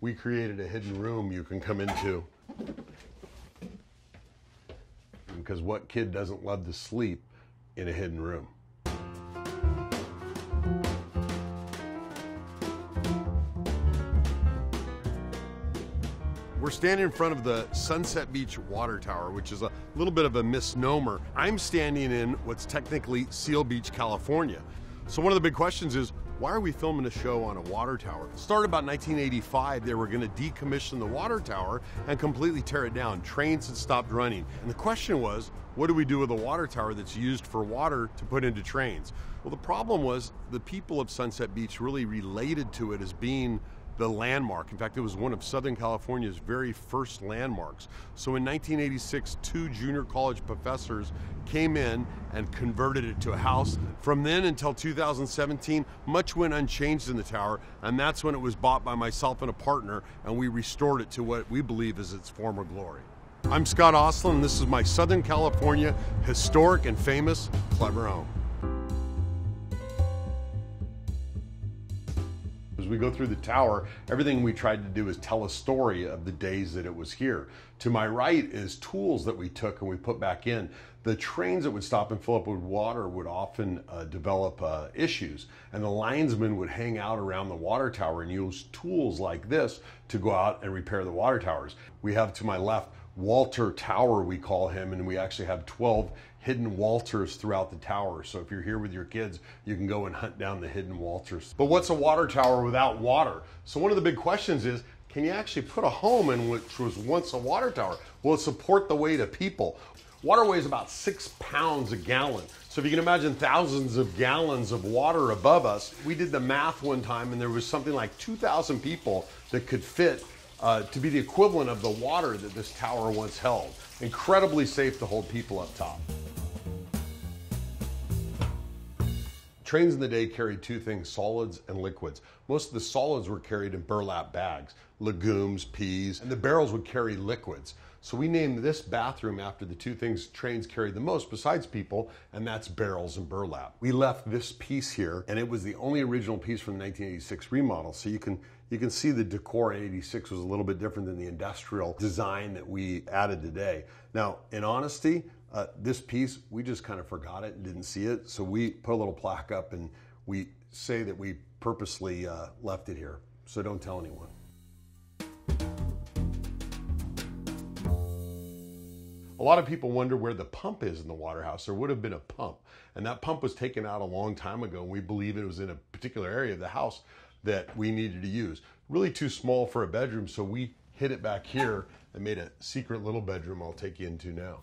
we created a hidden room you can come into. Because what kid doesn't love to sleep in a hidden room? We're standing in front of the Sunset Beach Water Tower, which is a little bit of a misnomer. I'm standing in what's technically Seal Beach, California. So one of the big questions is, why are we filming a show on a water tower? It started about 1985, they were gonna decommission the water tower and completely tear it down. Trains had stopped running. And the question was, what do we do with a water tower that's used for water to put into trains? Well, the problem was the people of Sunset Beach really related to it as being the landmark. In fact, it was one of Southern California's very first landmarks. So in 1986, 2 junior college professors came in and converted it to a house. From then until 2017, much went unchanged in the tower, and that's when it was bought by myself and a partner, and we restored it to what we believe is its former glory. I'm Scott Ostlund. This is my Southern California historic and famous clever home. As we go through the tower, everything we tried to do is tell a story of the days that it was here. To my right is tools that we took and we put back in. The trains that would stop and fill up with water would often develop issues, and the linesmen would hang out around the water tower and use tools like this to go out and repair the water towers. We have to my left Walter Tower, we call him, and we actually have 12 hidden Walters throughout the tower. So if you're here with your kids, you can go and hunt down the hidden Walters. But what's a water tower without water? So one of the big questions is, can you actually put a home in which was once a water tower? Will it support the weight of people? Water weighs about 6 pounds a gallon. So if you can imagine thousands of gallons of water above us, we did the math one time and there was something like 2,000 people that could fit to be the equivalent of the water that this tower once held. Incredibly safe to hold people up top. Trains in the day carried 2 things, solids and liquids. Most of the solids were carried in burlap bags, legumes, peas, and the barrels would carry liquids. So we named this bathroom after the 2 things trains carried the most besides people, and that's barrels and burlap. We left this piece here, and it was the only original piece from the 1986 remodel. So you can see the decor in 86 was a little bit different than the industrial design that we added today. Now, in honesty, this piece, we just kind of forgot it and didn't see it. So we put a little plaque up and we say that we purposely left it here. So don't tell anyone. A lot of people wonder where the pump is in the water house. There would have been a pump, and that pump was taken out a long time ago. And we believe it was in a particular area of the house that we needed to use. Really too small for a bedroom, so we hid it back here and made a secret little bedroom I'll take you into now.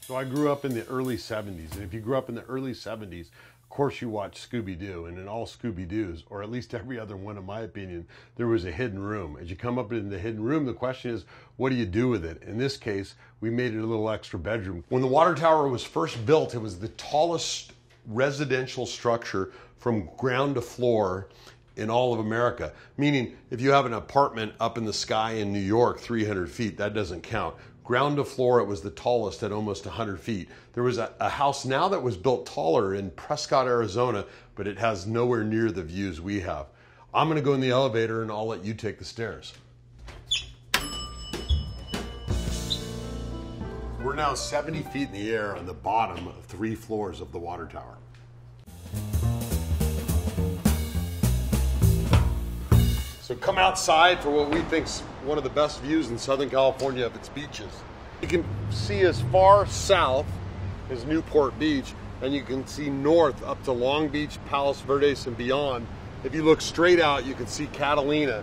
So I grew up in the early 70s, and if you grew up in the early 70s, of course you watched Scooby-Doo, and in all Scooby-Doos, or at least every other one in my opinion, there was a hidden room. As you come up in the hidden room, the question is, what do you do with it? In this case, we made it a little extra bedroom. When the water tower was first built, it was the tallest residential structure from ground to floor in all of America. Meaning, if you have an apartment up in the sky in New York, 300 feet, that doesn't count. Ground to floor, it was the tallest at almost 100 feet. There was a house now that was built taller in Prescott, Arizona, but it has nowhere near the views we have. I'm gonna go in the elevator and I'll let you take the stairs. We're now 70 feet in the air on the bottom of 3 floors of the water tower. So come outside for what we think's one of the best views in Southern California of its beaches. You can see as far south as Newport Beach, and you can see north up to Long Beach, Palos Verdes, and beyond. If you look straight out, you can see Catalina.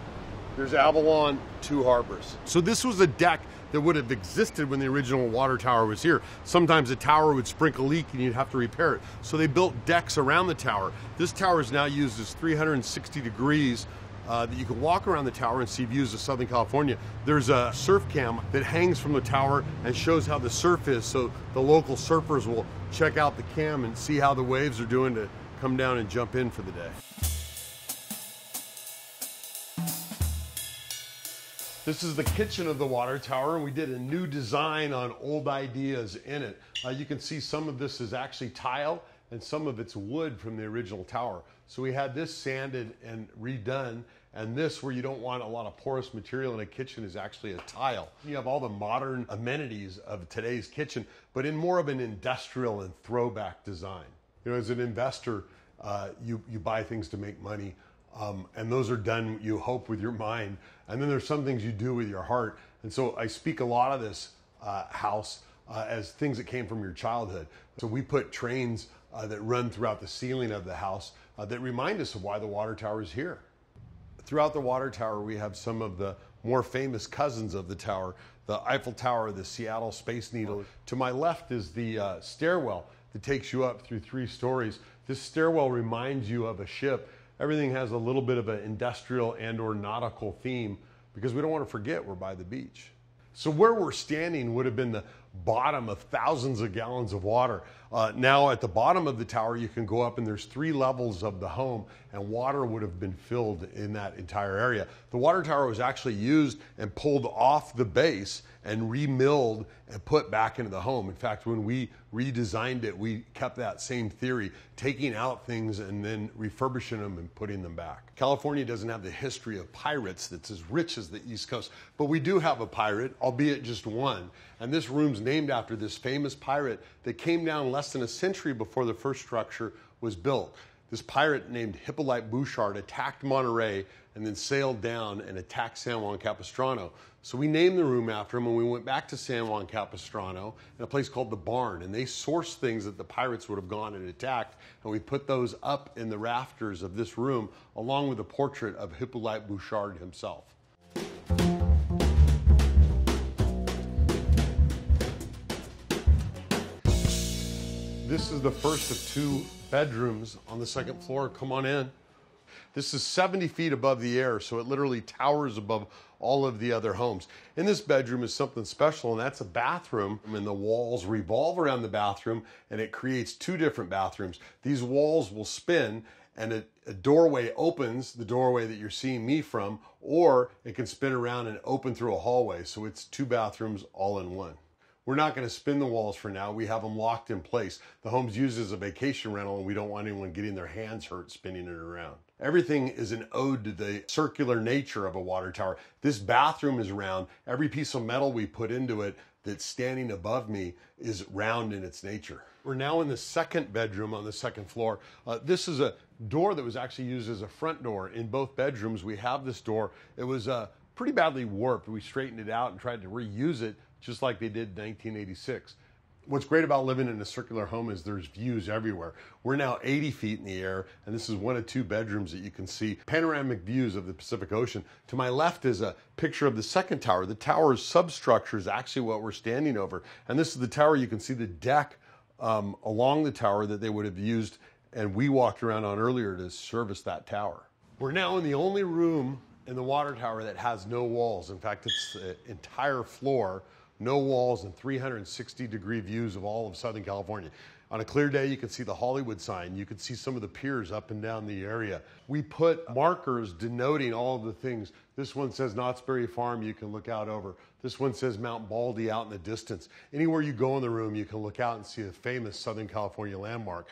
There's Avalon, 2 harbors. So this was a deck that would have existed when the original water tower was here. Sometimes the tower would sprinkle leak and you'd have to repair it. So they built decks around the tower. This tower is now used as 360 degrees that you can walk around the tower and see views of Southern California. There's a surf cam that hangs from the tower and shows how the surf is, so the local surfers will check out the cam and see how the waves are doing to come down and jump in for the day. This is the kitchen of the water tower, and we did a new design on old ideas in it. You can see some of this is actually tile, and some of it's wood from the original tower. So we had this sanded and redone, and this, where you don't want a lot of porous material in a kitchen, is actually a tile. You have all the modern amenities of today's kitchen, but in more of an industrial and throwback design. You know, as an investor, you buy things to make money, and those are done, you hope, with your mind. And then there's some things you do with your heart. And so I speak a lot of this house as things that came from your childhood. So we put trains that run throughout the ceiling of the house that remind us of why the water tower is here. Throughout the water tower, we have some of the more famous cousins of the tower, the Eiffel Tower, the Seattle Space Needle. To my left is the stairwell that takes you up through 3 stories. This stairwell reminds you of a ship. Everything has a little bit of an industrial and or nautical theme, because we don't want to forget we're by the beach. So where we're standing would have been the bottom of thousands of gallons of water. Now at the bottom of the tower, you can go up, and there's 3 levels of the home, and water would have been filled in that entire area. The water tower was actually used and pulled off the base and remilled and put back into the home. In fact, when we redesigned it, we kept that same theory, taking out things and then refurbishing them and putting them back. California doesn't have the history of pirates that's as rich as the East Coast, but we do have a pirate, albeit just one. And this room's named after this famous pirate that came down less than a century before the first structure was built. This pirate named Hippolyte Bouchard attacked Monterey and then sailed down and attacked San Juan Capistrano. So we named the room after him, and we went back to San Juan Capistrano in a place called The Barn, and they sourced things that the pirates would have gone and attacked, and we put those up in the rafters of this room, along with a portrait of Hippolyte Bouchard himself. This is the first of 2 bedrooms on the 2nd floor. Come on in. This is 70 feet above the air, so it literally towers above all of the other homes. In this bedroom is something special, and that's a bathroom. And the walls revolve around the bathroom, and it creates 2 different bathrooms. These walls will spin, and a doorway opens, the doorway that you're seeing me from, or it can spin around and open through a hallway, so it's 2 bathrooms all in one. We're not going to spin the walls for now. We have them locked in place. The home's used as a vacation rental, and we don't want anyone getting their hands hurt spinning it around. Everything is an ode to the circular nature of a water tower. This bathroom is round. Every piece of metal we put into it that's standing above me is round in its nature. We're now in the 2nd bedroom on the 2nd floor. This is a door that was actually used as a front door. In both bedrooms, we have this door. It was pretty badly warped. We straightened it out and tried to reuse it, just like they did in 1986. What's great about living in a circular home is there's views everywhere. We're now 80 feet in the air, and this is 1 of 2 bedrooms that you can see panoramic views of the Pacific Ocean. To my left is a picture of the 2nd tower. The tower's substructure is actually what we're standing over. And this is the tower. You can see the deck along the tower that they would have used, and we walked around on earlier, to service that tower. We're now in the only room in the water tower that has no walls. In fact, it's the entire floor. No walls, and 360-degree views of all of Southern California. On a clear day, you can see the Hollywood sign. You can see some of the piers up and down the area. We put markers denoting all of the things. This one says Knott's Berry Farm, you can look out over. This one says Mount Baldy out in the distance. Anywhere you go in the room, you can look out and see a famous Southern California landmark.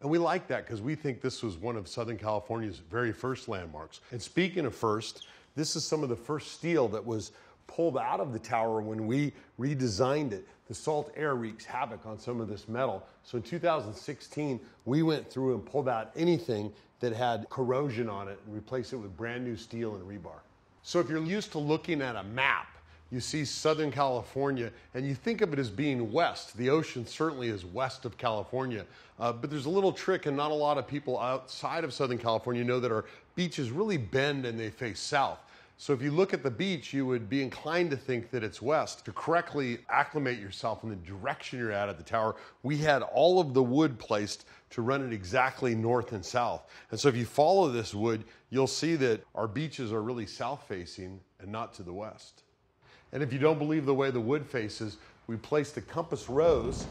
And we like that because we think this was one of Southern California's very first landmarks. And speaking of first, this is some of the first steel that was pulled out of the tower when we redesigned it. The salt air wreaks havoc on some of this metal. So in 2016, we went through and pulled out anything that had corrosion on it and replaced it with brand new steel and rebar. So if you're used to looking at a map, you see Southern California, and you think of it as being west. The ocean certainly is west of California, but there's a little trick, and not a lot of people outside of Southern California know that our beaches really bend and they face south. So if you look at the beach, you would be inclined to think that it's west. To correctly acclimate yourself in the direction you're at the tower, we had all of the wood placed to run it exactly north and south. And so if you follow this wood, you'll see that our beaches are really south-facing and not to the west. And if you don't believe the way the wood faces, we placed the compass rose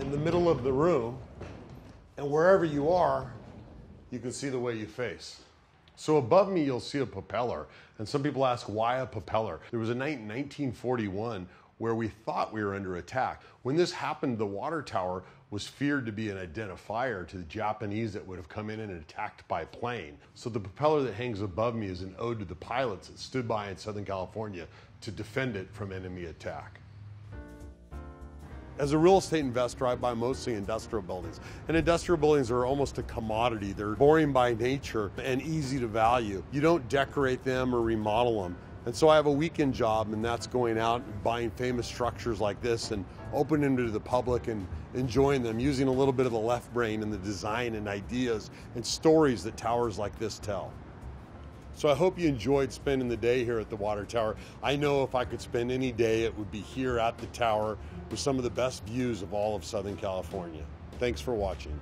in the middle of the room, and wherever you are, you can see the way you face. So above me, you'll see a propeller. And some people ask, why a propeller? There was a night in 1941 where we thought we were under attack. When this happened, the water tower was feared to be an identifier to the Japanese that would have come in and attacked by plane. So the propeller that hangs above me is an ode to the pilots that stood by in Southern California to defend it from enemy attack. As a real estate investor, I buy mostly industrial buildings. And industrial buildings are almost a commodity. They're boring by nature and easy to value. You don't decorate them or remodel them. And so I have a weekend job, and that's going out and buying famous structures like this and opening them to the public and enjoying them, using a little bit of the left brain and the design and ideas and stories that towers like this tell. So I hope you enjoyed spending the day here at the water tower. I know if I could spend any day, it would be here at the tower with some of the best views of all of Southern California. Thanks for watching.